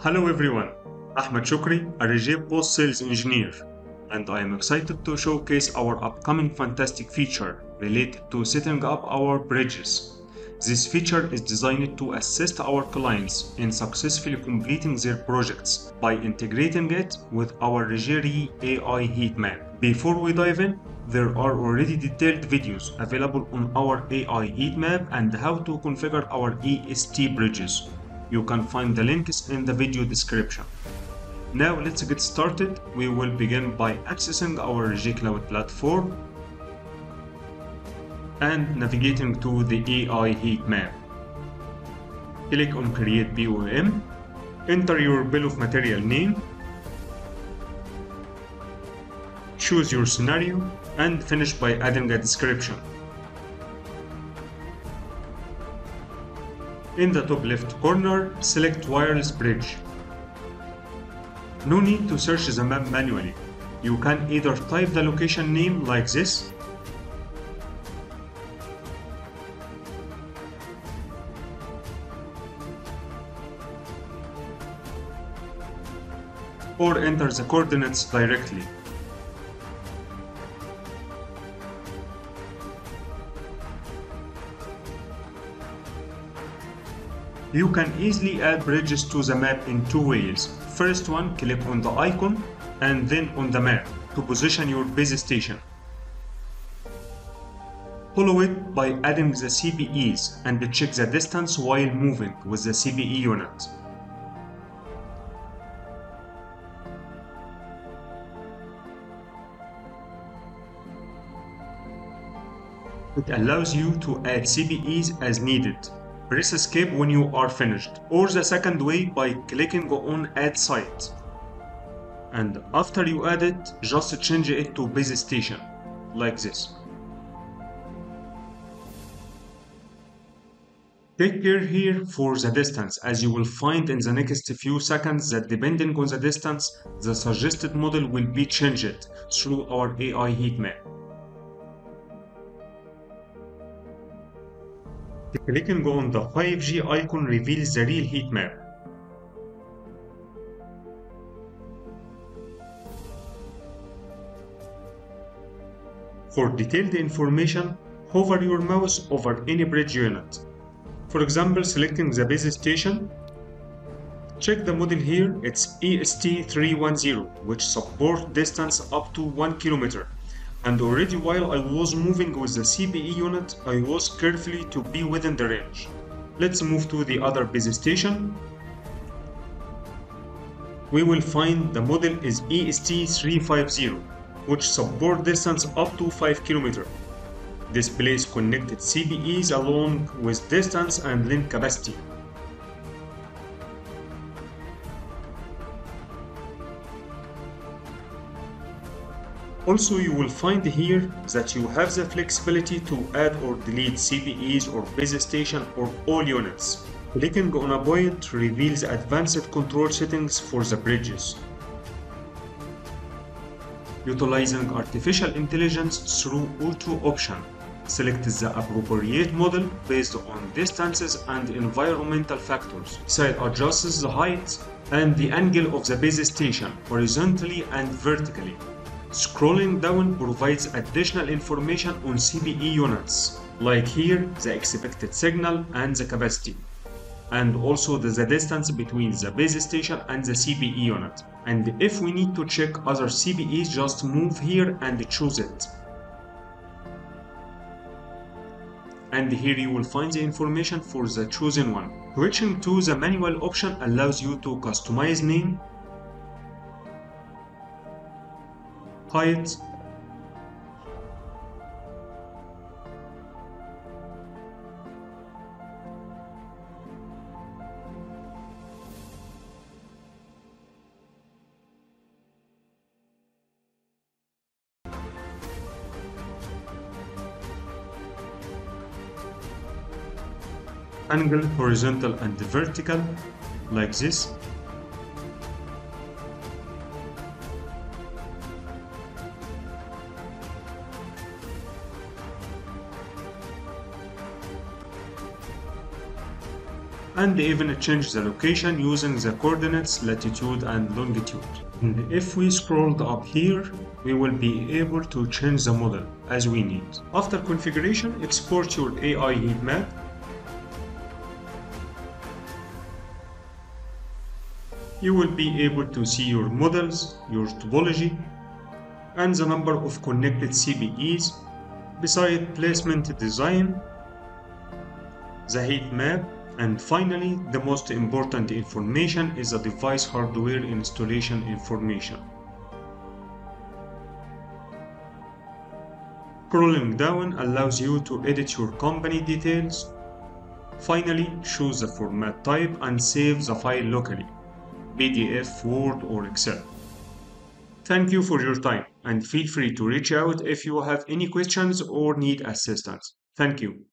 Hello everyone, Ahmed Shokry, a Ruijie post-sales engineer, and I am excited to showcase our upcoming fantastic feature related to setting up our bridges. This feature is designed to assist our clients in successfully completing their projects by integrating it with our Ruijie Reyee AI Heatmap. Before we dive in, there are already detailed videos available on our AI Heatmap and how to configure our EST bridges. You can find the links in the video description. Now let's get started. We will begin by accessing our Ruijie Cloud platform and navigating to the AI Heatmap. Click on Create BOM, enter your bill of material name, choose your scenario, and finish by adding a description. In the top left corner, select wireless bridge. No need to search the map manually. You can either type the location name like this, or enter the coordinates directly. You can easily add bridges to the map in two ways. First one, click on the icon and then on the map to position your base station. Follow it by adding the CPEs and check the distance while moving with the CPE unit. It allows you to add CPEs as needed. Press escape when you are finished, or the second way by clicking on add site, and after you add it, just change it to base station like this. Take care here for the distance, as you will find in the next few seconds that depending on the distance, the suggested model will be changed through our AI heatmap. Clicking on the 5G icon reveals the real heat map. For detailed information, hover your mouse over any bridge unit. For example, selecting the base station. Check the model here, it's EST310, which supports distance up to 1 kilometer. And already while I was moving with the CPE unit, I was carefully to be within the range. Let's move to the other base station. We will find the model is EST350, which support distance up to 5 km. Displays connected CPEs along with distance and link capacity. Also, you will find here that you have the flexibility to add or delete CPEs or base station or all units. Clicking on a point reveals advanced control settings for the bridges. Utilizing artificial intelligence through auto option, select the appropriate model based on distances and environmental factors. Site adjusts the height and the angle of the base station horizontally and vertically. Scrolling down provides additional information on CPE units, like here the expected signal and the capacity, and also the distance between the base station and the CPE unit. And if we need to check other CPEs, just move here and choose it. And here you will find the information for the chosen one. Switching to the manual option allows you to customize name, height, angle horizontal and vertical like this, and even change the location using the coordinates latitude and longitude. And if we scrolled up here, we will be able to change the model as we need. After configuration, export your AI heatmap. You will be able to see your models, your topology, and the number of connected CPEs, beside placement design, the heat map, and finally, the most important information is the device hardware installation information. Scrolling down allows you to edit your company details. Finally, choose the format type and save the file locally. PDF, Word, or Excel. Thank you for your time, and feel free to reach out if you have any questions or need assistance. Thank you.